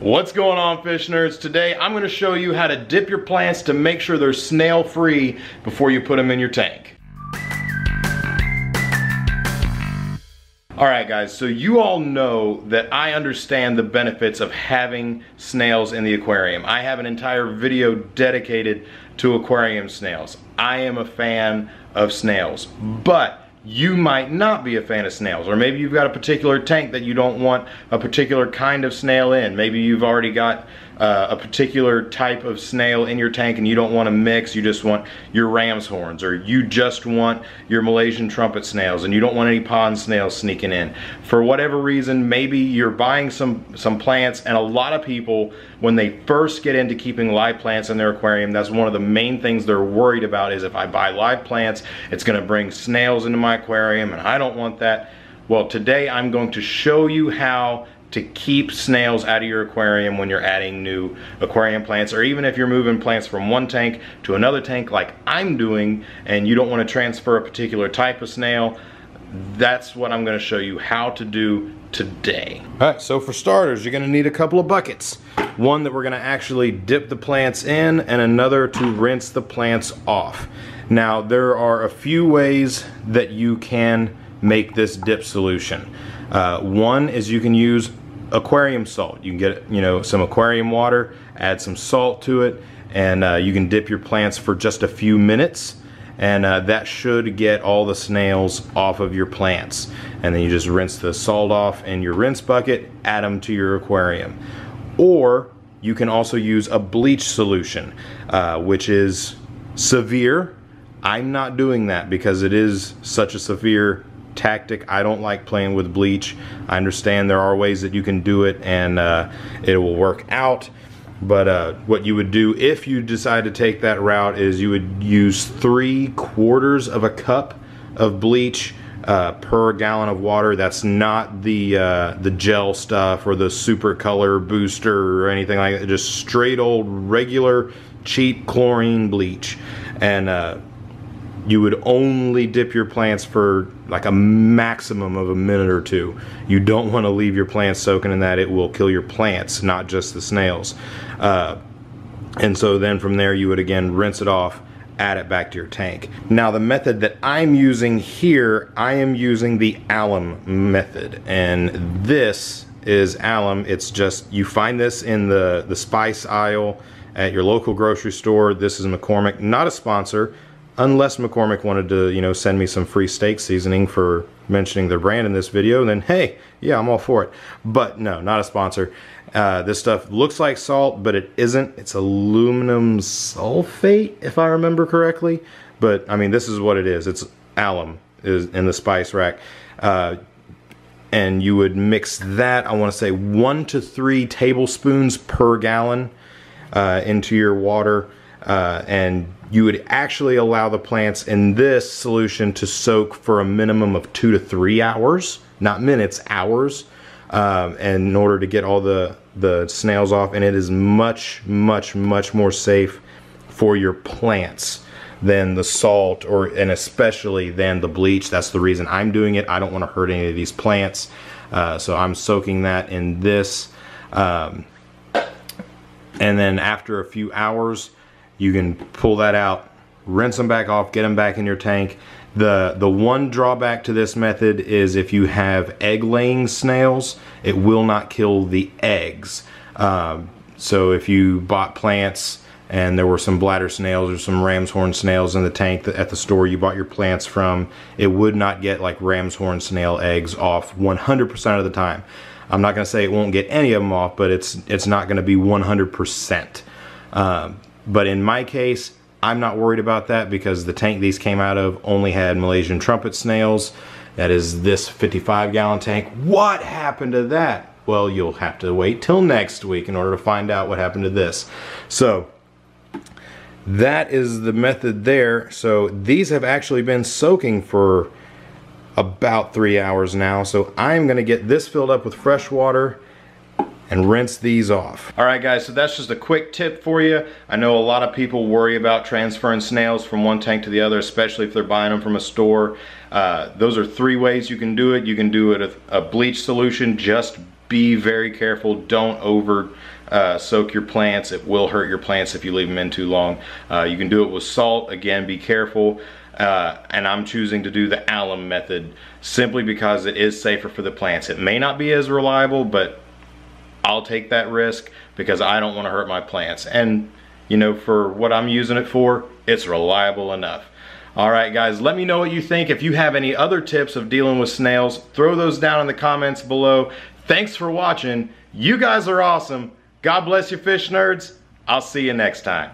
What's going on, fish nerds? Today I'm going to show you how to dip your plants to make sure they're snail free before you put them in your tank. Alright guys, so you all know that I understand the benefits of having snails in the aquarium. I have an entire video dedicated to aquarium snails. I am a fan of snails, but you might not be a fan of snails, or maybe you've got a particular tank that you don't want a particular kind of snail in. Maybe you've already got a particular type of snail in your tank and you don't want to mix. You just want your ram's horns, or you just want your Malaysian trumpet snails and you don't want any pond snails sneaking in. For whatever reason, maybe you're buying some plants, and a lot of people, when they first get into keeping live plants in their aquarium, that's one of the main things they're worried about is, if I buy live plants, it's going to bring snails into my aquarium, and I don't want that. Well, today I'm going to show you how to keep snails out of your aquarium when you're adding new aquarium plants, or even if you're moving plants from one tank to another tank like I'm doing and you don't want to transfer a particular type of snail. That's what I'm going to show you how to do today. Alright, so for starters, you're going to need a couple of buckets. One that we're going to actually dip the plants in, and another to rinse the plants off. Now, there are a few ways that you can make this dip solution. One is you can use aquarium salt. You can get, some aquarium water, add some salt to it, and you can dip your plants for just a few minutes. And that should get all the snails off of your plants. And then you just rinse the salt off in your rinse bucket, add them to your aquarium. Or you can also use a bleach solution, which is severe. I'm not doing that because it is such a severe tactic. I don't like playing with bleach. I understand there are ways that you can do it and it will work out. But what you would do if you decide to take that route is you would use 3/4 of a cup of bleach per gallon of water. That's not the gel stuff or the super color booster or anything like that. Just straight old regular cheap chlorine bleach. And you would only dip your plants for like a maximum of a minute or two. You don't want to leave your plants soaking in that. It will kill your plants, not just the snails. And so then from there you would again rinse it off, add it back to your tank. Now the method that I'm using here, I am using the alum method, and this is alum. It's just, you find this in the spice aisle at your local grocery store. This is McCormick, not a sponsor. Unless McCormick wanted to, send me some free steak seasoning for mentioning their brand in this video, then hey, yeah, I'm all for it. But no, not a sponsor. This stuff looks like salt, but it isn't. It's aluminum sulfate, if I remember correctly. But I mean, this is what it is. It's alum is in the spice rack. And you would mix that, I want to say 1 to 3 tablespoons per gallon into your water. And you would actually allow the plants in this solution to soak for a minimum of 2 to 3 hours, not minutes, hours, in order to get all the snails off. And it is much, much, much more safe for your plants than the salt, and especially than the bleach. That's the reason I'm doing it. I don't want to hurt any of these plants. So I'm soaking that in this. And then after a few hours, you can pull that out, rinse them back off, get them back in your tank. The one drawback to this method is if you have egg-laying snails, it will not kill the eggs. So if you bought plants and there were some bladder snails or some ram's horn snails in the tank at the store you bought your plants from, it would not get like ram's horn snail eggs off 100% of the time. I'm not gonna say it won't get any of them off, but it's not gonna be 100%. But in my case, I'm not worried about that because the tank these came out of only had Malaysian trumpet snails. That is this 55-gallon tank. What happened to that? Well, you'll have to wait till next week in order to find out what happened to this. So that is the method there. So these have actually been soaking for about 3 hours now. So I'm going to get this filled up with fresh water and rinse these off. Alright guys, so that's just a quick tip for you. I know a lot of people worry about transferring snails from one tank to the other, especially if they're buying them from a store. Those are 3 ways you can do it. You can do it with a bleach solution, just be very careful. Don't over soak your plants. It will hurt your plants if you leave them in too long. You can do it with salt. Again, be careful. And I'm choosing to do the alum method simply because it is safer for the plants. It may not be as reliable, but I'll take that risk because I don't want to hurt my plants. And you know, for what I'm using it for, it's reliable enough. Alright guys, let me know what you think. If you have any other tips of dealing with snails, throw those down in the comments below. Thanks for watching. You guys are awesome. God bless you, fish nerds. I'll see you next time.